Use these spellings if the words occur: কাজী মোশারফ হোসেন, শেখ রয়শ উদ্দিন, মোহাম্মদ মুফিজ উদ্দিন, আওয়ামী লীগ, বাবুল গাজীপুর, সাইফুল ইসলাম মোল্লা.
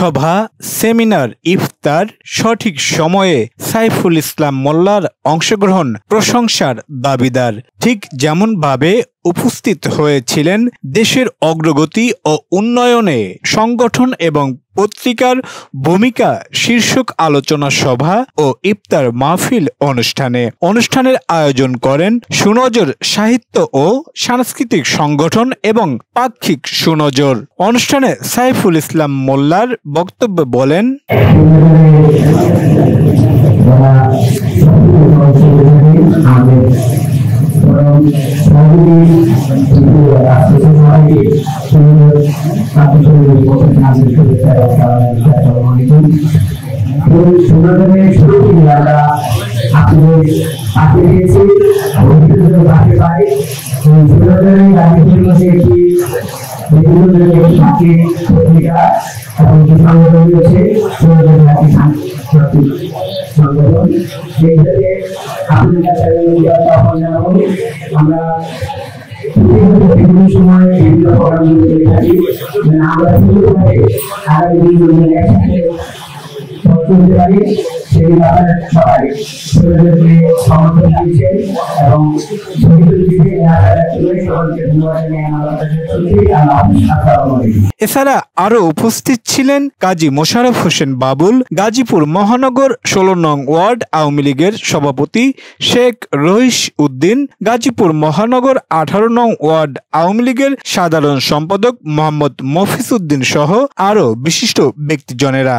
সভা, সেমিনার, ইফতার সঠিক সময়ে সাইফুল ইসলাম মোল্লার অংশগ্রহণ প্রশংসার দাবিদার। ঠিক যেমনভাবে উপস্থিত হয়েছিলেন দেশের অগ্রগতি ও উন্নয়নে সংগঠন এবং পত্রিকার ভূমিকা শীর্ষক আলোচনা সভা ও ইফতার মাহফিল অনুষ্ঠানে। অনুষ্ঠানের আয়োজন করেন সুনজর সাহিত্য ও সাংস্কৃতিক সংগঠন এবং পাক্ষিক সুনজর। অনুষ্ঠানে সাইফুল ইসলাম মোল্লার বক্তব্য বলেন, এছাড়া আরো উপস্থিত ছিলেন কাজী মোশারফ হোসেন বাবুল, গাজীপুর মহানগর ১৬ নং ওয়ার্ড আওয়ামী লীগের সভাপতি শেখ রয়শ উদ্দিন, গাজীপুর মহানগর ১৮ নং ওয়ার্ড আওয়ামী লীগের সাধারণ সম্পাদক মোহাম্মদ মুফিজ উদ্দিন সহ আরো বিশিষ্ট ব্যক্তিজনেরা।